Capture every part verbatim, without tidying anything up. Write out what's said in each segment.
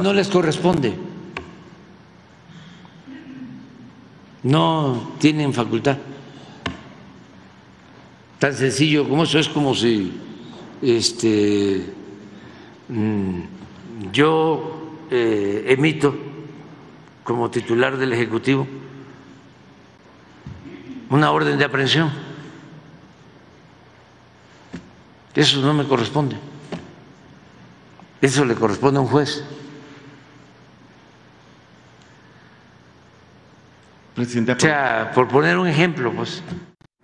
No les corresponde, no tienen facultad. Tan sencillo como eso. Es como si este, yo eh, emito como titular del Ejecutivo una orden de aprehensión. Eso no me corresponde, eso le corresponde a un juez. Presidente, o sea, por poner un ejemplo, pues.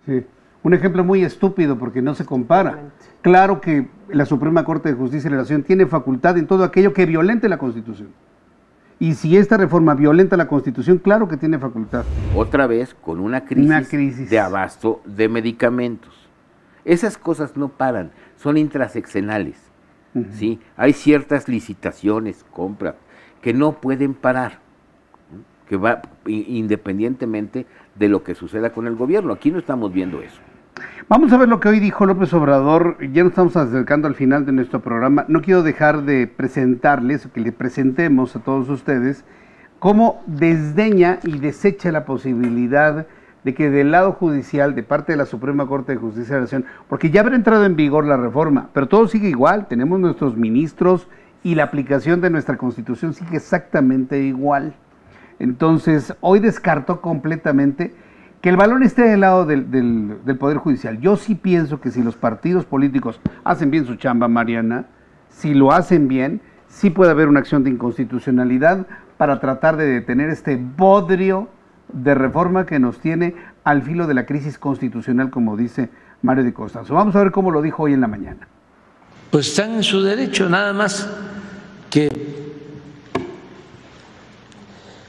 Sí, un ejemplo muy estúpido porque no se compara. Claro que la Suprema Corte de Justicia de la Nación tiene facultad en todo aquello que violente la Constitución. Y si esta reforma violenta la Constitución, claro que tiene facultad. Otra vez con una crisis, una crisis. de abasto de medicamentos. Esas cosas no paran, son intraseccionales. Uh-huh. ¿Sí? Hay ciertas licitaciones, compras, que no pueden parar, que va independientemente de lo que suceda con el gobierno. Aquí no estamos viendo eso. Vamos a ver lo que hoy dijo López Obrador. Ya nos estamos acercando al final de nuestro programa. No quiero dejar de presentarles, que le presentemos a todos ustedes, cómo desdeña y desecha la posibilidad de que del lado judicial, de parte de la Suprema Corte de Justicia de la Nación, porque ya habrá entrado en vigor la reforma, pero todo sigue igual, tenemos nuestros ministros y la aplicación de nuestra Constitución sigue exactamente igual. Entonces, hoy descartó completamente que el balón esté del lado del, del, del Poder Judicial. Yo sí pienso que si los partidos políticos hacen bien su chamba, Mariana, si lo hacen bien, sí puede haber una acción de inconstitucionalidad para tratar de detener este bodrio de reforma que nos tiene al filo de la crisis constitucional, como dice Mario de Costanzo. Vamos a ver cómo lo dijo hoy en la mañana. Pues están en su derecho, nada más que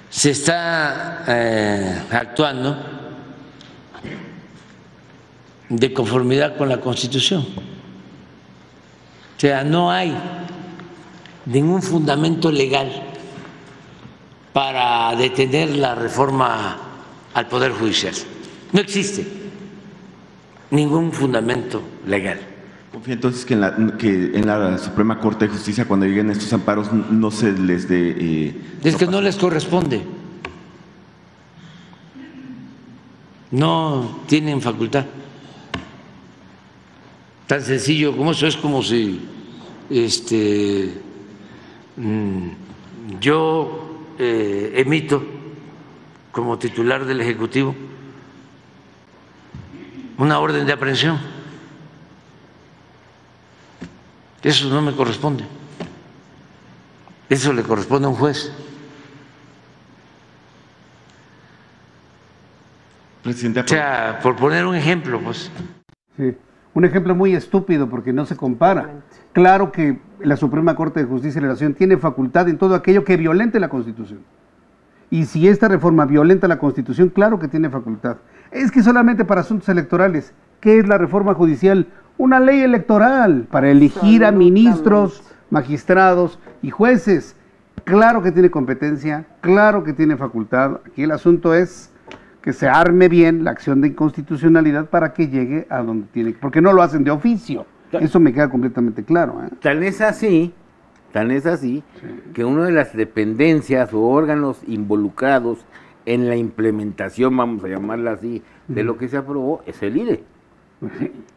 se está eh, actuando de conformidad con la Constitución. O sea, no hay ningún fundamento legal para detener la reforma al Poder Judicial. No existe ningún fundamento legal. ¿Confía entonces que en la, que en la Suprema Corte de Justicia, cuando lleguen estos amparos, no se les dé? Eh, es que no les corresponde, no tienen facultad. Tan sencillo como eso. Es como si este, yo eh, emito como titular del Ejecutivo una orden de aprehensión. Eso no me corresponde, eso le corresponde a un juez. Presidente, o sea, por poner un ejemplo, pues. Sí, un ejemplo muy estúpido porque no se compara. Claro que la Suprema Corte de Justicia de la Nación tiene facultad en todo aquello que violente la Constitución. Y si esta reforma violenta la Constitución, claro que tiene facultad. Es que solamente para asuntos electorales. ¿Qué es la reforma judicial? Una ley electoral para elegir a ministros, magistrados y jueces. Claro que tiene competencia, claro que tiene facultad. Aquí el asunto es que se arme bien la acción de inconstitucionalidad para que llegue a donde tiene, porque no lo hacen de oficio. Eso me queda completamente claro, ¿eh? Tan es así, tan es así, sí, que una de las dependencias o órganos involucrados en la implementación, vamos a llamarla así, de lo que se aprobó es el I N E.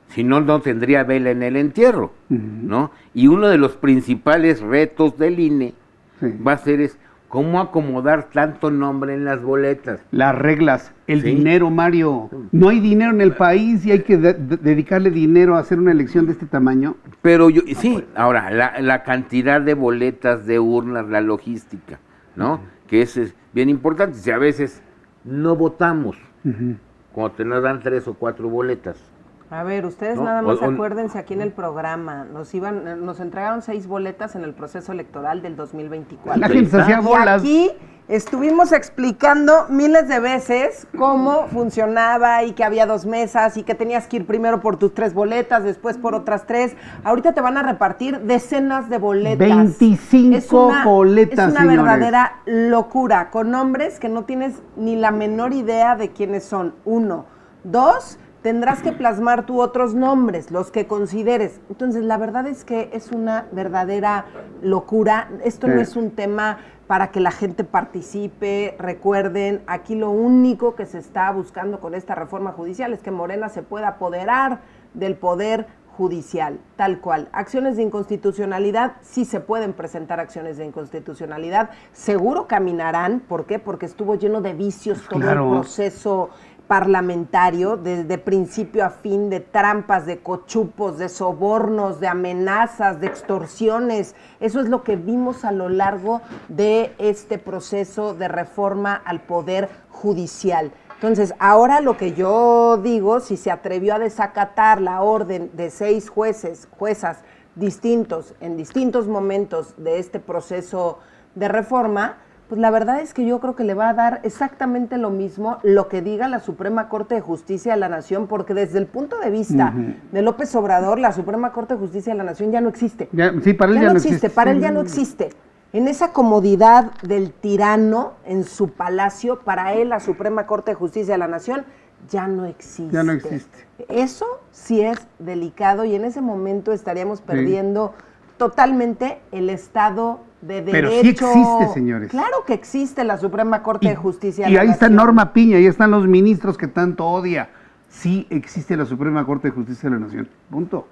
Si no, no tendría vela en el entierro, uh-huh, ¿no? Y uno de los principales retos del I N E, sí, va a ser es cómo acomodar tanto nombre en las boletas. Las reglas, el, ¿sí?, dinero, Mario. No hay dinero en el país y hay que de dedicarle dinero a hacer una elección de este tamaño. Pero yo, no, sí, pues. Ahora, la, la cantidad de boletas, de urnas, la logística, ¿no? Uh-huh. Que eso es bien importante. Si a veces no votamos, uh-huh, cuando te nos dan tres o cuatro boletas. A ver, ustedes no, nada más o, o, acuérdense aquí en el programa, nos iban, nos entregaron seis boletas en el proceso electoral del dos mil veinticuatro. La gente se hacía bolas. Y aquí estuvimos explicando miles de veces cómo funcionaba y que había dos mesas y que tenías que ir primero por tus tres boletas, después por otras tres. Ahorita te van a repartir decenas de boletas. veinticinco es una, boletas, es una señores. verdadera locura, con nombres que no tienes ni la menor idea de quiénes son. Uno. Dos, tendrás que plasmar tú otros nombres, los que consideres. Entonces, la verdad es que es una verdadera locura. Esto no es un tema para que la gente participe. Recuerden, aquí lo único que se está buscando con esta reforma judicial es que Morena se pueda apoderar del poder judicial, tal cual. Acciones de inconstitucionalidad, sí se pueden presentar acciones de inconstitucionalidad. Seguro caminarán. ¿Por qué? Porque estuvo lleno de vicios todo claro. el proceso parlamentario, desde principio a fin, de trampas, de cochupos, de sobornos, de amenazas, de extorsiones. Eso es lo que vimos a lo largo de este proceso de reforma al Poder Judicial. Entonces, ahora lo que yo digo, si se atrevió a desacatar la orden de seis jueces, juezas distintos, en distintos momentos de este proceso de reforma, pues la verdad es que yo creo que le va a dar exactamente lo mismo lo que diga la Suprema Corte de Justicia de la Nación, porque desde el punto de vista uh-huh. de López Obrador, la Suprema Corte de Justicia de la Nación ya no existe. Ya, sí, para él ya, ya no existe. existe. Para él ya no existe. En esa comodidad del tirano en su palacio, para él la Suprema Corte de Justicia de la Nación ya no existe. Ya no existe. Eso sí es delicado, y en ese momento estaríamos perdiendo sí. totalmente el Estado de Derecho. Pero sí existe, señores. Claro que existe la Suprema Corte y, de Justicia. Y de ahí Nación. Está Norma Piña, ahí están los ministros que tanto odia. Sí existe la Suprema Corte de Justicia de la Nación. Punto.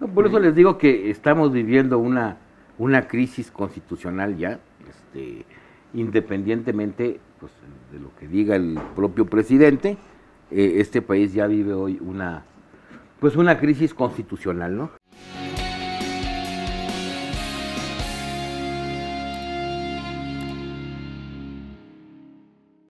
No, por sí. eso les digo que estamos viviendo una, una crisis constitucional ya, este, independientemente pues, de lo que diga el propio presidente, eh, este país ya vive hoy una, pues, una crisis constitucional, ¿no?